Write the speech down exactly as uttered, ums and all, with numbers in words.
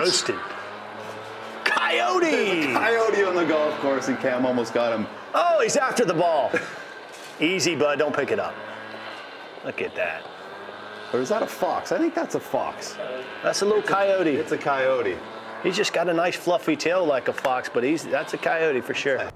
roasted. Coyote! There's a coyote on the golf course, and Cam almost got him. Oh, he's after the ball. Easy, bud. Don't pick it up. Look at that. Or is that a fox? I think that's a fox. That's a little it's coyote. A, it's a coyote. He's just got a nice fluffy tail like a fox, but he's that's a coyote for sure.